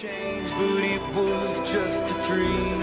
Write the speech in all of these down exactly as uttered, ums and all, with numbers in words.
change, but it was just a dream.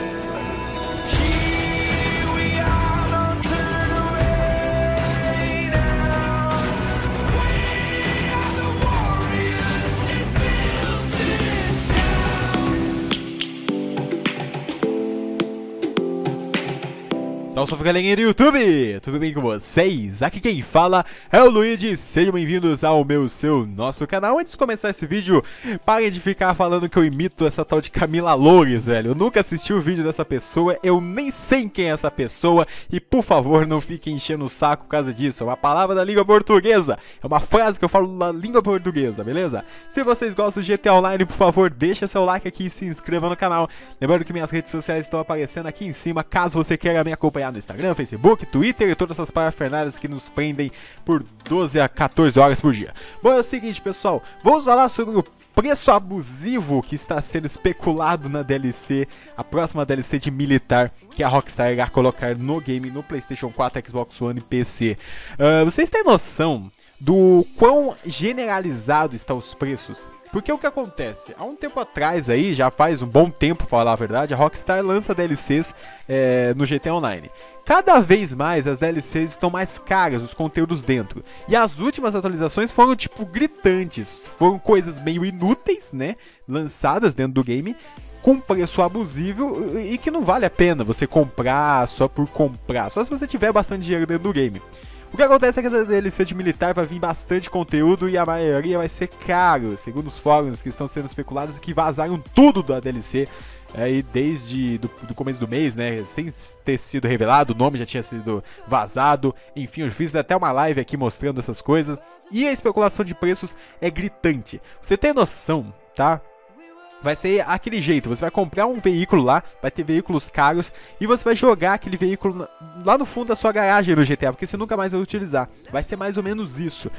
Salve galerinha do YouTube, tudo bem com vocês? Aqui quem fala é o Luigi, sejam bem-vindos ao meu, seu, nosso canal. Antes de começar esse vídeo, parem de ficar falando que eu imito essa tal de Camila Lourdes, velho. Eu nunca assisti o vídeo dessa pessoa, eu nem sei quem é essa pessoa. E por favor, não fiquem enchendo o saco por causa disso, é uma palavra da língua portuguesa. É uma frase que eu falo na língua portuguesa, beleza? Se vocês gostam do G T A Online, por favor, deixa seu like aqui e se inscreva no canal. Lembrando que minhas redes sociais estão aparecendo aqui em cima, caso você queira me acompanhar no Instagram, Facebook, Twitter e todas essas parafernálias que nos prendem por doze a quatorze horas por dia. Bom, é o seguinte, pessoal, vamos falar sobre o preço abusivo que está sendo especulado na D L C, a próxima D L C de militar que a Rockstar irá colocar no game, no PlayStation quatro, Xbox One e P C. Uh, vocês têm noção do quão generalizado estão os preços? Porque o que acontece? Há um tempo atrás aí, já faz um bom tempo pra falar a verdade, a Rockstar lança D L Cs é, no G T A Online. Cada vez mais as D L Cs estão mais caras, os conteúdos dentro. E as últimas atualizações foram, tipo, gritantes. Foram coisas meio inúteis, né? Lançadas dentro do game, com preço abusivo e que não vale a pena você comprar só por comprar. Só se você tiver bastante dinheiro dentro do game. O que acontece é que a D L C de militar vai vir bastante conteúdo e a maioria vai ser caro, segundo os fóruns que estão sendo especulados e que vazaram tudo da D L C aí desde do, do começo do mês, né? Sem ter sido revelado, o nome já tinha sido vazado. Enfim, eu fiz até uma live aqui mostrando essas coisas. E a especulação de preços é gritante. Você tem noção, tá? Vai ser aquele jeito, você vai comprar um veículo lá, vai ter veículos caros e você vai jogar aquele veículo lá no fundo da sua garagem no G T A, porque você nunca mais vai utilizar. Vai ser mais ou menos isso.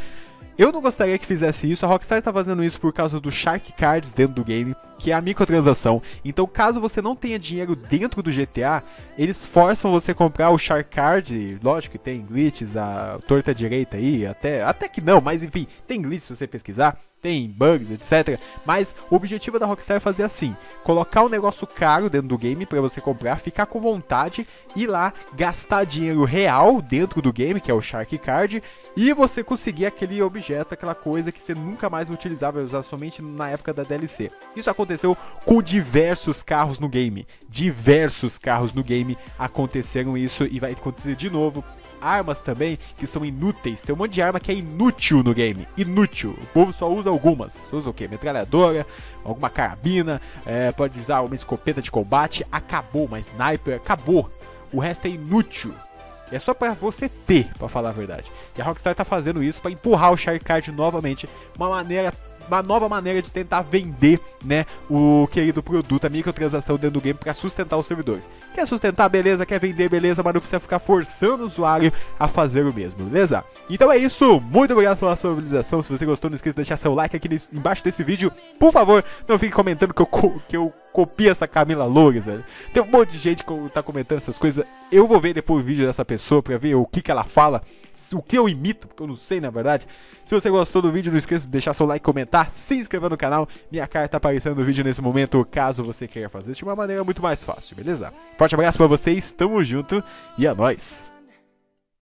Eu não gostaria que fizesse isso, a Rockstar tá fazendo isso por causa do Shark Cards dentro do game, que é a microtransação. Então caso você não tenha dinheiro dentro do G T A, eles forçam você a comprar o Shark Card. Lógico que tem glitches, a torta direita aí, até, até que não, mas enfim, tem glitches se você pesquisar, tem bugs, etcétera. Mas o objetivo da Rockstar é fazer assim, colocar um negócio caro dentro do game pra você comprar, ficar com vontade, ir lá, gastar dinheiro real dentro do game, que é o Shark Card, e você conseguir aquele objetivo, aquela coisa que você nunca mais utilizava, usar somente na época da D L C. Isso aconteceu com diversos carros no game. Diversos carros no game aconteceram isso e vai acontecer de novo. Armas também que são inúteis. Tem um monte de arma que é inútil no game. Inútil. O povo só usa algumas. Usa o que? Metralhadora, alguma carabina, é, pode usar uma escopeta de combate. Acabou, uma sniper, acabou. O resto é inútil. É só pra você ter, pra falar a verdade. E a Rockstar tá fazendo isso pra empurrar o Shark Card novamente. Uma maneira, uma nova maneira de tentar vender, né, o querido produto, a microtransação dentro do game pra sustentar os servidores. Quer sustentar, beleza. Quer vender, beleza. Mas não precisa ficar forçando o usuário a fazer o mesmo, beleza? Então é isso. Muito obrigado pela sua mobilização. Se você gostou, não esqueça de deixar seu like aqui nesse, embaixo desse vídeo. Por favor, não fique comentando que eu... Que eu copia essa Camila Lourdes, velho. Tem um monte de gente que tá comentando essas coisas. Eu vou ver depois o vídeo dessa pessoa pra ver o que que ela fala, o que eu imito, porque eu não sei na verdade. Se você gostou do vídeo, não esqueça de deixar seu like, comentar, se inscrever no canal. Minha cara tá aparecendo no vídeo nesse momento, caso você queira fazer de uma maneira muito mais fácil, beleza? Forte abraço pra vocês, tamo junto e é nóis!